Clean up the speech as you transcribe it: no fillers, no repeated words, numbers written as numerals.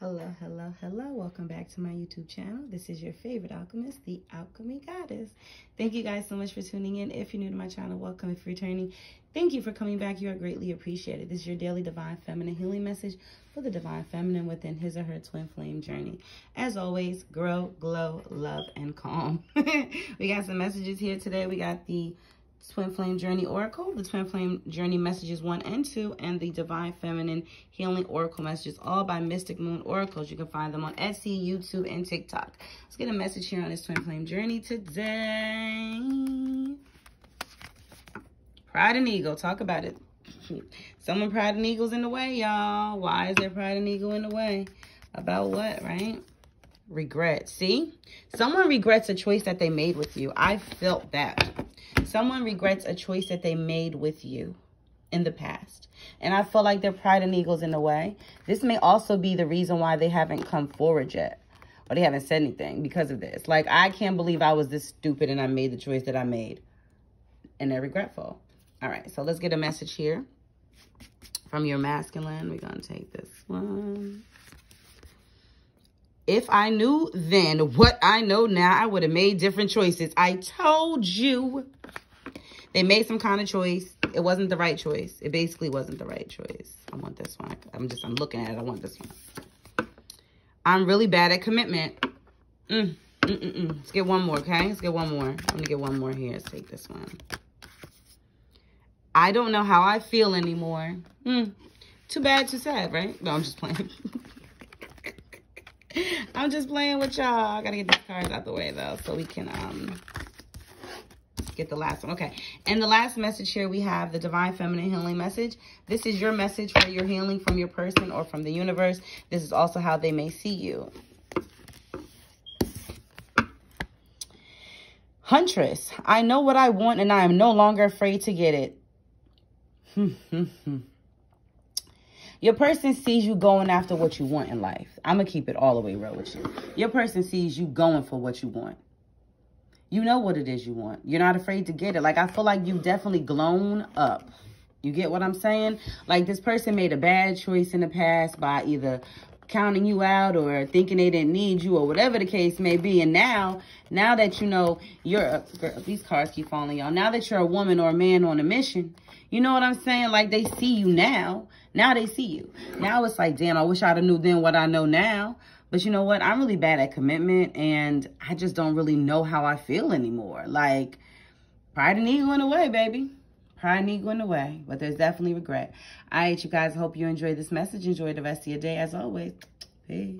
Hello, welcome back to my YouTube channel. This is your favorite alchemist, the Alchemy Goddess. Thank you guys so much for tuning in. If you're new to my channel, welcome. If you're returning, thank you for coming back. You are greatly appreciated. This is your daily divine feminine healing message for the divine feminine within his or her twin flame journey. As always, grow, glow, love, and calm. We got some messages here today. We got the Twin Flame Journey Oracle, the Twin Flame Journey Messages 1 and 2, and the Divine Feminine Healing Oracle Messages, all by Mystic Moon Oracles. You can find them on Etsy, YouTube, and TikTok. Let's get a message here on this Twin Flame Journey today. Pride and ego, talk about it. Someone pride and ego's in the way, y'all. Why is there pride and ego in the way? About what, right? Regret. See? Someone regrets a choice that they made with you. I felt that. Someone regrets a choice that they made with you in the past. And I feel like their pride and ego's in the way. This may also be the reason why they haven't come forward yet. Or they haven't said anything because of this. Like, I can't believe I was this stupid and I made the choice that I made. And they're regretful. All right, so let's get a message here from your masculine. We're going to take this one. If I knew then what I know now, I would have made different choices. I told you. They made some kind of choice. It wasn't the right choice. It basically wasn't the right choice. I want this one. I'm looking at it. I want this one. I'm really bad at commitment. Let's get one more, okay? Let's get one more. I'm going to get one more here. Let's take this one. I don't know how I feel anymore. Too bad, too sad, right? No, I'm just playing. I'm just playing with y'all. I gotta get these cards out the way though, so we can get the last one. Okay, and the last message here we have the Divine Feminine Healing Message. This is your message for your healing from your person or from the universe. This is also how they may see you. Huntress, I know what I want and I am no longer afraid to get it. Your person sees you going after what you want in life. I'm going to keep it all the way real with you. Your person sees you going for what you want. You know what it is you want. You're not afraid to get it. Like, I feel like you've definitely grown up. You get what I'm saying? Like, this person made a bad choice in the past by either counting you out or thinking they didn't need you or whatever the case may be. And now that you know you're a girl, these cards keep falling, y'all. Now that you're a woman or a man on a mission, you know what I'm saying? Like, they see you now. Now they see you. Now it's like, damn, I wish I'd have knew then what I know now. But you know what? I'm really bad at commitment and I just don't really know how I feel anymore. Like, pride and ego in a way, baby. Pride and ego in the way, but there's definitely regret. All right, you guys, hope you enjoyed this message. Enjoy the rest of your day as always. Peace.